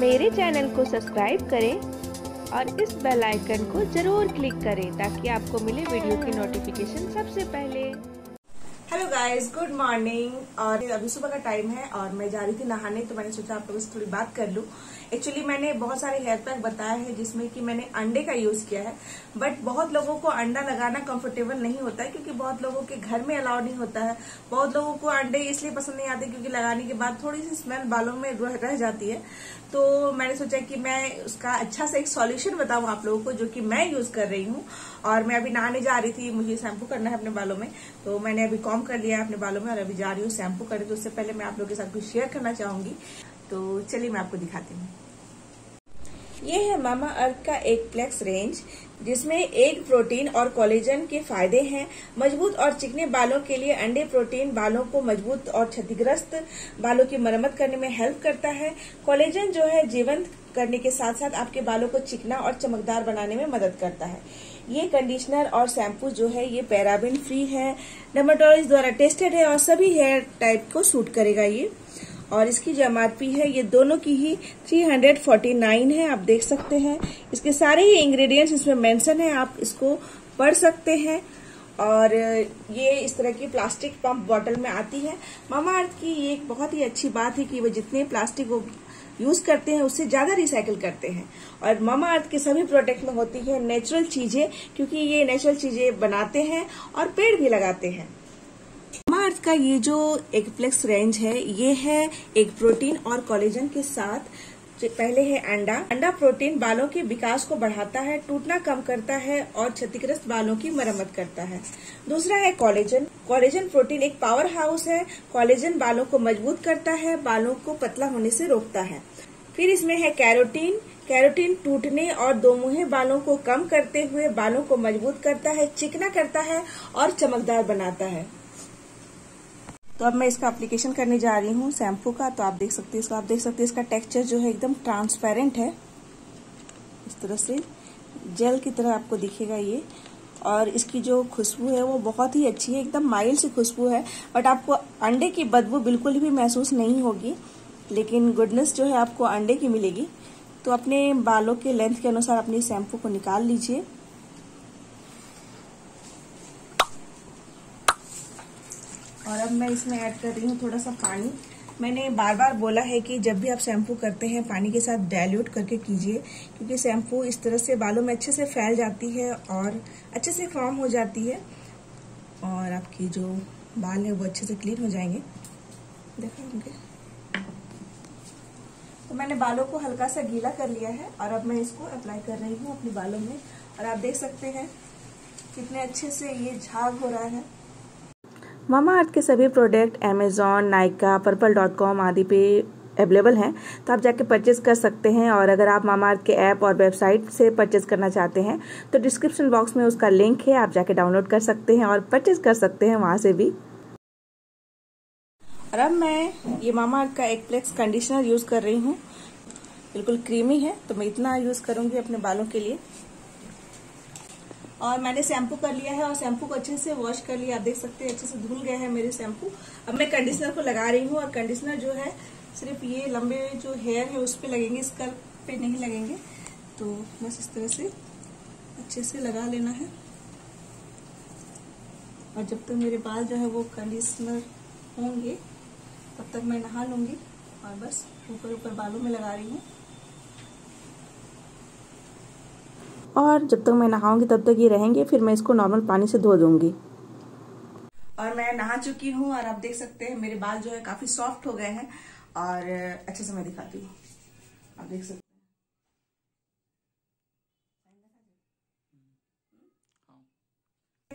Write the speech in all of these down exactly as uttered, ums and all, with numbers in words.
मेरे चैनल को सब्सक्राइब करें और इस बेल आइकन को ज़रूर क्लिक करें ताकि आपको मिले वीडियो की नोटिफिकेशन सबसे पहले। Hello guys, good morning. और अभी सुबह का टाइम है और मैं जा रही थी नहाने, तो मैंने सोचा आप लोगों से थोड़ी बात कर लूँ। एक्चुअली मैंने बहुत सारे हेयर पैक बताया है जिसमें कि मैंने अंडे का यूज किया है, बट बहुत लोगों को अंडा लगाना कंफर्टेबल नहीं होता है क्योंकि बहुत लोगों के घर में अलाउड नहीं होता है। बहुत लोगों को अंडे इसलिए पसंद नहीं आते क्योंकि लगाने के बाद थोड़ी सी स्मेल बालों में रह जाती है। तो मैंने सोचा कि मैं उसका अच्छा सा एक सॉल्यूशन बताऊँ आप लोगों को, जो कि मैं यूज कर रही हूँ। और मैं अभी नहाने जा रही थी, मुझे शैम्पू करना है अपने बालों में, तो मैंने अभी कॉम कर लिया है अपने बालों में और अभी जा रही हूँ शैम्पू करने। तो उससे पहले मैं आप लोगों के साथ कुछ शेयर करना चाहूंगी, तो चलिए मैं आपको दिखाती हूँ। ये है मामाअर्थ का एक प्लेक्स रेंज जिसमें एग प्रोटीन और कोलेजन के फायदे हैं। मजबूत और चिकने बालों के लिए अंडे प्रोटीन बालों को मजबूत और क्षतिग्रस्त बालों की मरम्मत करने में हेल्प करता है। कोलेजन जो है जीवंत करने के साथ साथ आपके बालों को चिकना और चमकदार बनाने में मदद करता है। ये कंडीशनर और शैम्पू जो है ये पैराबेन फ्री है, डर्मेटोलॉजिस्ट द्वारा टेस्टेड है और सभी हेयर टाइप को सूट करेगा ये। और इसकी जो एम आर पी है ये दोनों की ही तीन सौ उनचास है, आप देख सकते हैं। इसके सारे ही इंग्रेडिएंट्स इसमें मेंशन है, आप इसको पढ़ सकते हैं। और ये इस तरह की प्लास्टिक पंप बॉटल में आती है। मामाअर्थ की ये एक बहुत ही अच्छी बात है कि वो जितने प्लास्टिक वो यूज करते हैं उससे ज्यादा रिसाइकिल करते हैं। और मामाअर्थ के सभी प्रोडक्ट में होती है नेचुरल चीजें, क्योंकि ये नेचुरल चीजें बनाते हैं और पेड़ भी लगाते हैं। मामाअर्थ का ये जो एक प्लेक्स रेंज है ये है एक प्रोटीन और कोलेजन के साथ। पहले है अंडा। अंडा प्रोटीन बालों के विकास को बढ़ाता है, टूटना कम करता है और क्षतिग्रस्त बालों की मरम्मत करता है। दूसरा है कोलेजन। कोलेजन प्रोटीन एक पावर हाउस है। कोलेजन बालों को मजबूत करता है, बालों को पतला होने से रोकता है। फिर इसमें है कैरोटीन। कैरोटीन टूटने और दो मुहे बालों को कम करते हुए बालों को मजबूत करता है, चिकना करता है और चमकदार बनाता है। तो अब मैं इसका एप्लीकेशन करने जा रही हूँ शैम्पू का। तो आप देख सकते हैं इसको, आप देख सकते हैं इसका टेक्सचर जो है एकदम ट्रांसपेरेंट है, इस तरह से जेल की तरह आपको दिखेगा ये। और इसकी जो खुशबू है वो बहुत ही अच्छी है, एकदम माइल्ड सी खुशबू है, बट आपको अंडे की बदबू बिल्कुल भी महसूस नहीं होगी, लेकिन गुडनेस जो है आपको अंडे की मिलेगी। तो अपने बालों के लेंथ के अनुसार अपने शैम्पू को निकाल लीजिए। और अब मैं इसमें ऐड कर रही हूँ थोड़ा सा पानी। मैंने बार बार बोला है कि जब भी आप शैम्पू करते हैं पानी के साथ डाइल्यूट करके कीजिए, क्योंकि शैम्पू इस तरह से बालों में अच्छे से फैल जाती है और अच्छे से फॉर्म हो जाती है और आपकी जो बाल है वो अच्छे से क्लीन हो जाएंगे। देखा होंगे। तो मैंने बालों को हल्का सा गीला कर लिया है और अब मैं इसको अप्लाई कर रही हूँ अपने बालों में। और आप देख सकते हैं कितने अच्छे से ये झाग हो रहा है। मामाअर्थ के सभी product Amazon, Nykaa, Purplle dot com आदि पे अवेलेबल हैं, तो आप जाके परचेज कर सकते हैं। और अगर आप मामाअर्थ के ऐप और वेबसाइट से परचेज करना चाहते हैं तो डिस्क्रिप्शन बॉक्स में उसका लिंक है, आप जाके डाउनलोड कर सकते हैं और परचेज कर सकते हैं वहाँ से भी। और अब मैं ये मामाअर्थ का एक प्लेक्स कंडीशनर यूज़ कर रही हूँ, बिल्कुल क्रीमी है, तो मैं इतना यूज़ करूँगी अपने बालों के लिए। और मैंने शैम्पू कर लिया है और शैम्पू को अच्छे से वॉश कर लिया। आप देख सकते हैं अच्छे से धुल गए हैं मेरे शैम्पू। अब मैं कंडीशनर को लगा रही हूँ और कंडीशनर जो है सिर्फ ये लंबे जो हेयर है उस पे लगेंगे, स्कल्प पे नहीं लगेंगे। तो बस इस तरह से अच्छे से लगा लेना है। और जब तक तो मेरे बाल जो है वो कंडीशनर होंगे तब तक मैं नहा लूँगी और बस ऊपर ऊपर बालों में लगा रही हूँ। और जब तक मैं नहाऊंगी तब तक ये रहेंगे, फिर मैं इसको नॉर्मल पानी से धो दूंगी। और मैं नहा चुकी हूँ और आप देख सकते हैं मेरे बाल जो है काफी सॉफ्ट हो गए हैं। और अच्छे से मैं दिखाती हूँ, आप देख सकते हैं।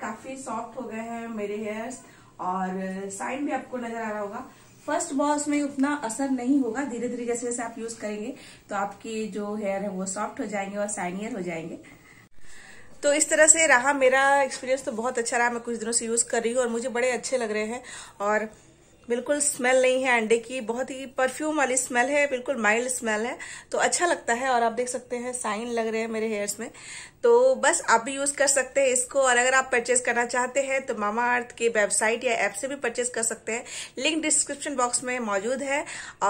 काफी सॉफ्ट हो गए हैं मेरे हेयर्स और साइन भी आपको नजर आ रहा होगा। फर्स्ट वॉश में उतना असर नहीं होगा, धीरे धीरे जैसे जैसे आप यूज करेंगे तो आपके जो हेयर है वो सॉफ्ट हो जाएंगे और शाइनियर हो जाएंगे। तो इस तरह से रहा मेरा एक्सपीरियंस, तो बहुत अच्छा रहा। मैं कुछ दिनों से यूज कर रही हूँ और मुझे बड़े अच्छे लग रहे हैं। और बिल्कुल स्मेल नहीं है अंडे की, बहुत ही परफ्यूम वाली स्मेल है, बिल्कुल माइल्ड स्मेल है, तो अच्छा लगता है। और आप देख सकते हैं साइन लग रहे हैं मेरे हेयर्स में, तो बस आप भी यूज कर सकते हैं इसको। और अगर आप परचेज करना चाहते हैं तो मामाअर्थ के वेबसाइट या ऐप से भी परचेज कर सकते हैं, लिंक डिस्क्रिप्शन बॉक्स में मौजूद है।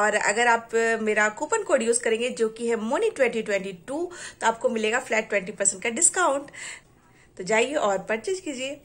और अगर आप मेरा कूपन कोड यूज करेंगे जो कि है मोनी ट्वेंटी ट्वेंटी टू, तो आपको मिलेगा फ्लैट ट्वेंटी परसेंट का डिस्काउंट। तो जाइए और परचेज कीजिए।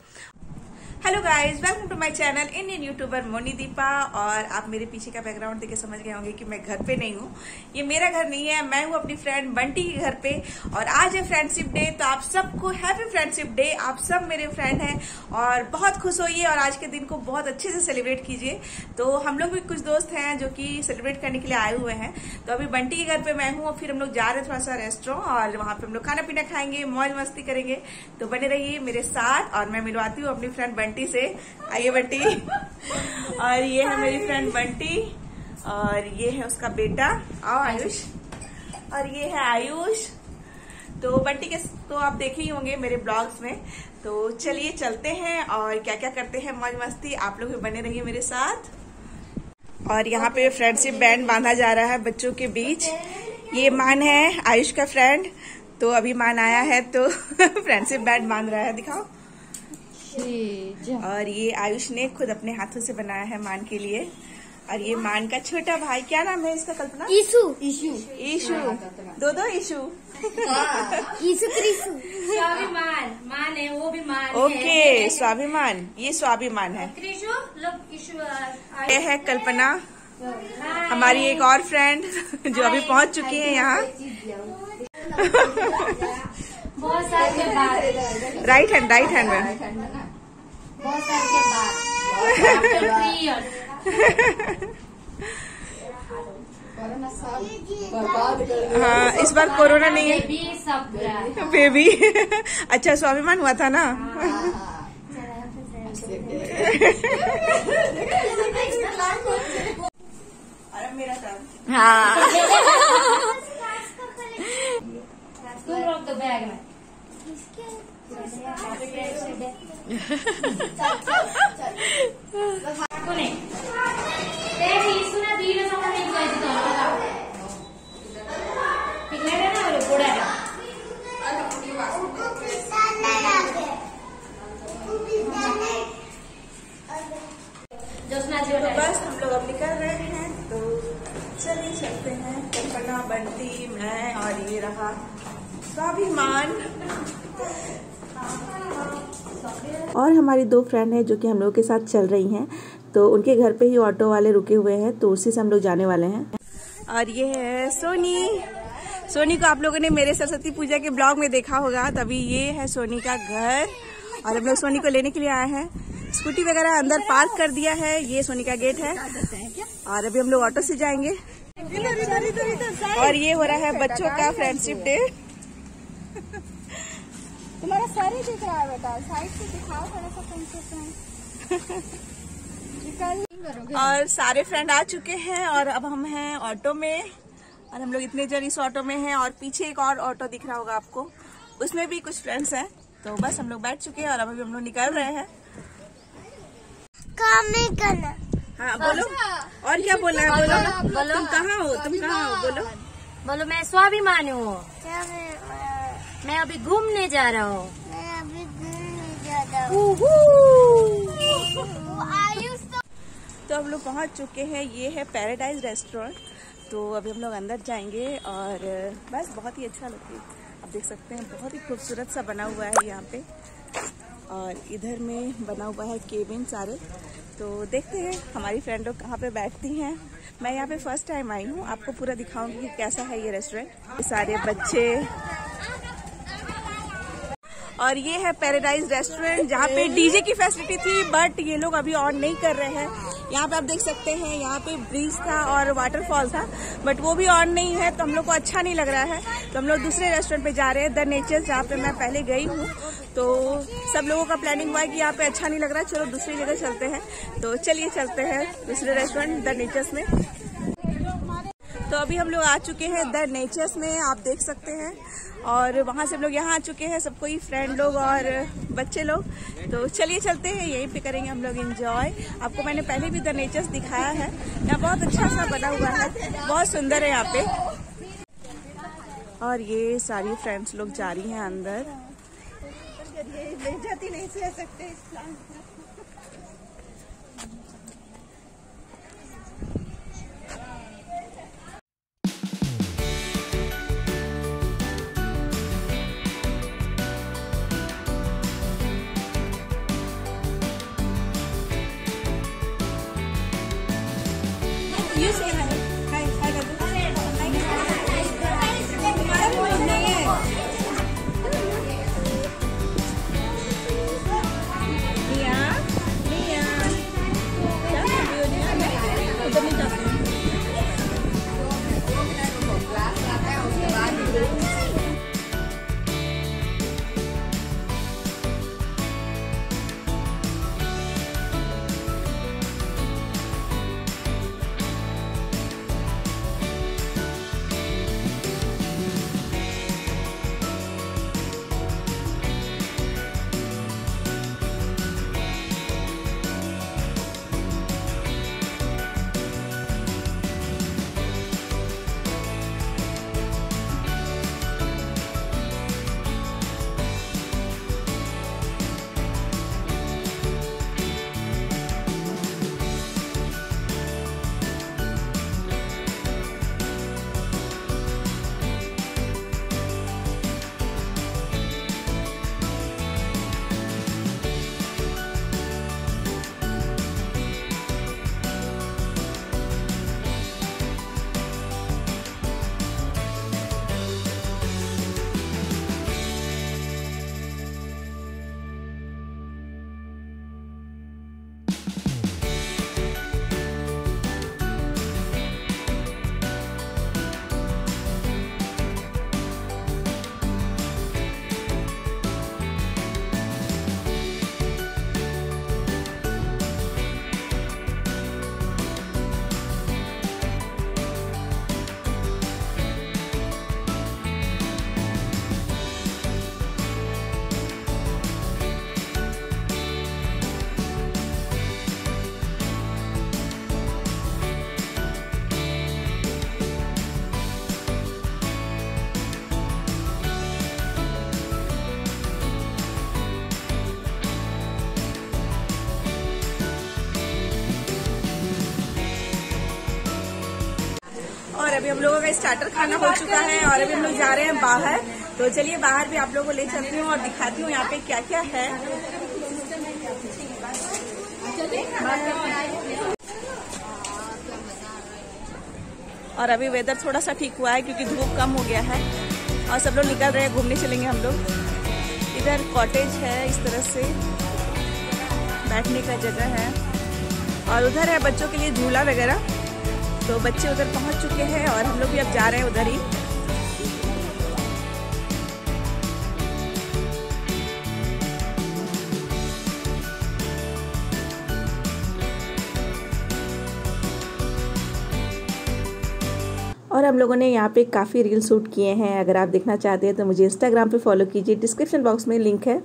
Hello guys, welcome to my channel Indian YouTuber Moni Deepa. और आप मेरे पीछे का बैकग्राउंड देखकर समझ गए होंगे कि मैं घर पे नहीं हूँ, ये मेरा घर नहीं है, मैं हूँ अपनी फ्रेंड बंटी के घर पे। और आज है फ्रेंडशिप डे, तो आप सबको हैप्पी फ्रेंडशिप डे। आप सब मेरे फ्रेंड हैं और बहुत खुश होइए और आज के दिन को बहुत अच्छे से सेलिब्रेट कीजिए। तो हम लोग भी कुछ दोस्त हैं जो कि सेलिब्रेट करने के लिए आए हुए हैं। तो अभी बंटी के घर पे मैं हूँ और फिर हम लोग जा रहे हैं थोड़ा सा रेस्टोरेंट और वहाँ पे हम लोग खाना पीना खाएंगे, मौज मस्ती करेंगे। तो बने रहिए मेरे साथ और मैं मिलवाती हूँ अपनी फ्रेंड बंटी से। आइए बंटी। और ये है मेरी फ्रेंड बंटी और ये है उसका बेटा आओ आयुष, और ये है आयुष। तो बंटी के तो आप देखे ही होंगे मेरे ब्लॉग्स में। तो चलिए चलते हैं और क्या क्या करते हैं मौज मस्ती, आप लोग भी बने रहिए मेरे साथ। और यहाँ पे फ्रेंडशिप बैंड बांधा जा रहा है बच्चों के बीच। ये मान है आयुष का फ्रेंड, तो अभी मान आया है तो फ्रेंडशिप बैंड बांध रहा है, दिखाओ। और ये आयुष ने खुद अपने हाथों से बनाया है मान के लिए। और ये मान का छोटा भाई, क्या नाम है इसका कल्पना? ईशु। ईशु ईशु दो दो ईशु ईशु कृष्ण। स्वाभिमान मान है, वो भी मान है। ओके, स्वाभिमान, ये स्वाभिमान है। ये है कल्पना, हमारी एक और फ्रेंड जो अभी पहुंच चुकी है यहाँ। बहुत साल के बाद राइट हैंड राइट हैंड में बहुत साल के बाद हाँ, इस बार कोरोना नहीं है बेबी। अच्छा, स्वाभिमान हुआ था ना। अरे मेरा काम हाँ बैग में बस हम लोग अब निकल रहे हैं। तो चलिए चलते हैं, कल्पना, बंटी, मैं और ये रहा स्वाभिमान। और हमारी दो फ्रेंड हैं जो कि हम लोग के साथ चल रही हैं, तो उनके घर पे ही ऑटो वाले रुके हुए हैं, तो उसी से हम लोग जाने वाले हैं। और ये है सोनी। सोनी को आप लोगों ने मेरे सरस्वती पूजा के ब्लॉग में देखा होगा, तभी ये है सोनी का घर। और हम लोग सोनी को लेने के लिए आए हैं, स्कूटी वगैरह अंदर पार्क कर दिया है, ये सोनी का गेट है। और अभी हम लोग ऑटो से जाएंगे। और ये हो रहा है बच्चों का फ्रेंडशिप डे। तुम्हारा सर ही दिख रहा है बेटा, साइड से दिखाओ थोड़ा सा कंसेशन। और सारे फ्रेंड आ चुके हैं और अब हम हैं ऑटो में। और हम लोग इतने जन इस ऑटो में हैं और पीछे एक और ऑटो दिख रहा होगा आपको, उसमें भी कुछ फ्रेंड्स हैं। तो बस हम लोग बैठ चुके हैं और अब अभी हम लोग निकल रहे हैं। काम नहीं करना। हाँ बोलो, और क्या बोलना है? बोलो बोलो, तुम कहाँ हो? तुम कहाँ हो? बोलो बोलो। मैं स्वाभिमान हूँ, मैं अभी घूमने जा रहा हूँ। मैं अभी घूमने जा रहा हूँ। तो हम लोग पहुँच चुके हैं, ये है पैराडाइज रेस्टोरेंट। तो अभी हम लोग अंदर जाएंगे और बस बहुत ही अच्छा लगता है। आप देख सकते हैं बहुत ही खूबसूरत सा बना हुआ है यहाँ पे, और इधर में बना हुआ है केबिन सारे। तो देखते हैं हमारी फ्रेंड लोग कहाँ पे बैठती हैं। मैं यहाँ पे फर्स्ट टाइम आई हूँ, आपको पूरा दिखाऊंगी कि कैसा है ये रेस्टोरेंट। सारे बच्चे। और ये है पैराडाइज रेस्टोरेंट जहाँ पे डीजे की फैसिलिटी थी, बट ये लोग अभी ऑन नहीं कर रहे हैं। यहाँ पे आप देख सकते हैं, यहाँ पे ब्रिज था और वाटरफॉल था, बट वो भी ऑन नहीं है, तो हम लोग को अच्छा नहीं लग रहा है। तो हम लोग दूसरे रेस्टोरेंट पे जा रहे हैं, द नेचर्स, जहाँ पे मैं पहले गई हूँ। तो सब लोगों का प्लानिंग हुआ है कि यहाँ पे अच्छा नहीं लग रहा, चलो दूसरी जगह चलते हैं। तो चलिए चलते हैं दूसरे रेस्टोरेंट द नेचर्स में। तो अभी हम लोग आ चुके हैं द नेचर्स में, आप देख सकते हैं। और वहाँ से हम लोग यहाँ आ चुके हैं, सब कोई फ्रेंड लोग और बच्चे लोग। तो चलिए चलते हैं, यहीं पे करेंगे हम लोग एंजॉय। आपको मैंने पहले भी द नेचर्स दिखाया है, यहाँ बहुत अच्छा सा बना हुआ है, बहुत सुंदर है यहाँ पे। और ये सारी फ्रेंड्स लोग जा रही हैं अंदर। नहीं सह सकते इस प्लांट पर। अभी हम लोगों का स्टार्टर खाना हो चुका है और अभी हम लोग जा रहे हैं बाहर। तो चलिए बाहर भी आप लोगों को ले चलती हूँ और दिखाती हूँ यहाँ पे क्या क्या है। और अभी वेदर थोड़ा सा ठीक हुआ है क्योंकि धूप कम हो गया है और सब लोग निकल रहे हैं, घूमने चलेंगे हम लोग। इधर कॉटेज है, इस तरह से बैठने का जगह है और उधर है बच्चों के लिए झूला वगैरह। तो बच्चे उधर पहुंच चुके हैं और हम लोग भी अब जा रहे हैं उधर ही। और हम लोगों ने यहाँ पे काफ़ी रील शूट किए हैं। अगर आप देखना चाहते हैं तो मुझे इंस्टाग्राम पे फॉलो कीजिए, डिस्क्रिप्शन बॉक्स में लिंक है।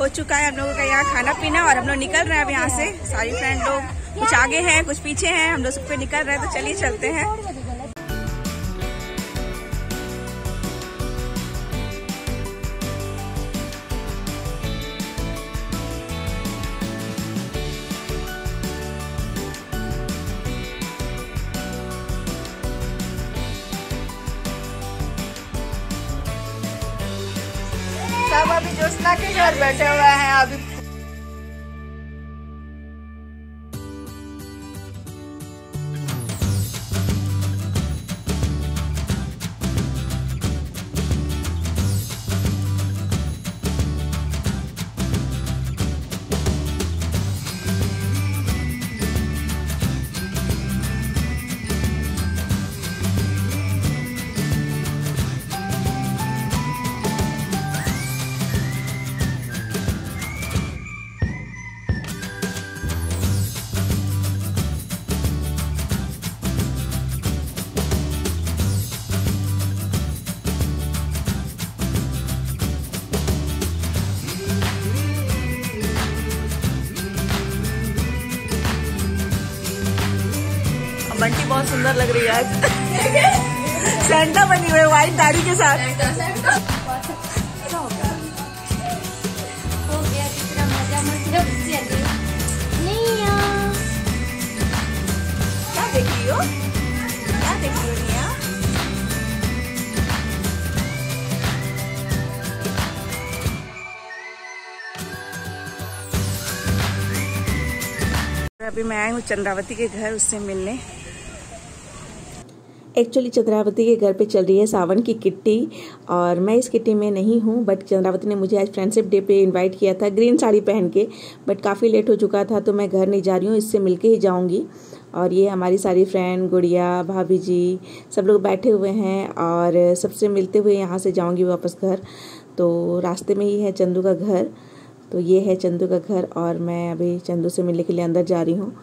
हो चुका है हम लोगों का यहाँ खाना पीना और हम लोग निकल रहे हैं अब यहाँ से। सारी फ्रेंड लोग कुछ आगे हैं, कुछ पीछे हैं, हम लोग सब पे निकल रहे हैं। तो चलिए चलते हैं। सब अभी ज्योत्सना के घर बैठे हुए हैं। अभी बंटी बहुत सुंदर लग रही है आज। सेंटा बनी हुई वाइट दाढ़ी के साथ। क्या देख रही हो, क्या देख रही हो निया? अभी मैं आई हूँ चंद्रावती के घर उससे मिलने। एक्चुअली चंद्रावती के घर पे चल रही है सावन की किट्टी और मैं इस किट्टी में नहीं हूँ, बट चंद्रावती ने मुझे आज फ्रेंडशिप डे पे इनवाइट किया था ग्रीन साड़ी पहन के, बट काफ़ी लेट हो चुका था तो मैं घर नहीं जा रही हूँ, इससे मिलके ही जाऊँगी। और ये हमारी सारी फ्रेंड गुड़िया भाभी जी सब लोग बैठे हुए हैं और सबसे मिलते हुए यहाँ से जाऊँगी वापस घर। तो रास्ते में ही है चंदू का घर। तो ये है चंदू का घर और मैं अभी चंदू से मिलने के लिए अंदर जा रही हूँ।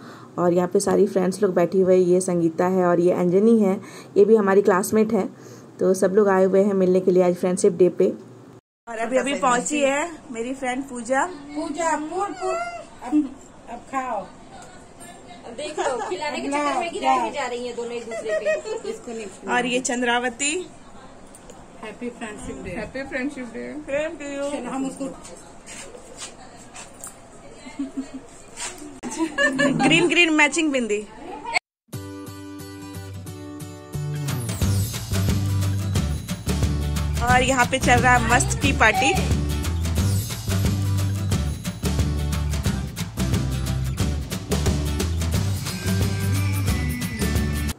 और यहाँ पे सारी फ्रेंड्स लोग बैठी हुए हैं। ये संगीता है और ये अंजनी है, ये भी हमारी क्लासमेट है। तो सब लोग आए हुए हैं मिलने के लिए आज फ्रेंडशिप डे पे। और अभी अभी पहुँची है मेरी फ्रेंड पूजा। पूजा पूर, पूर, अब, अब खाओ देखो, खिलाने के चक्कर में गिराए जा रही है दोनों एक दूसरे पे। और ये Chandravati. Happy friendship day, happy friendship day. हम उसको ग्रीन ग्रीन मैचिंग बिंदी। और यहाँ पे चल रहा है मस्त टी पार्टी।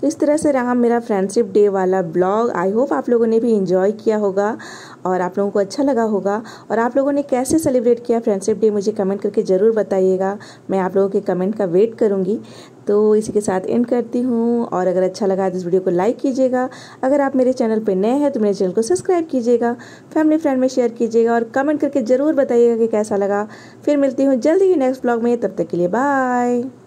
तो इस तरह से रहा मेरा फ्रेंडशिप डे वाला ब्लॉग। आई होप आप लोगों ने भी इंजॉय किया होगा और आप लोगों को अच्छा लगा होगा। और आप लोगों ने कैसे सेलिब्रेट किया फ्रेंडशिप डे मुझे कमेंट करके ज़रूर बताइएगा। मैं आप लोगों के कमेंट का वेट करूँगी। तो इसी के साथ एंड करती हूँ। और अगर अच्छा लगा तो इस वीडियो को लाइक कीजिएगा। अगर आप मेरे चैनल पर नए हैं तो मेरे चैनल को सब्सक्राइब कीजिएगा, फैमिली फ्रेंड में शेयर कीजिएगा और कमेंट करके ज़रूर बताइएगा कि कैसा लगा। फिर मिलती हूँ जल्दी ही नेक्स्ट ब्लॉग में। तब तक के लिए बाय।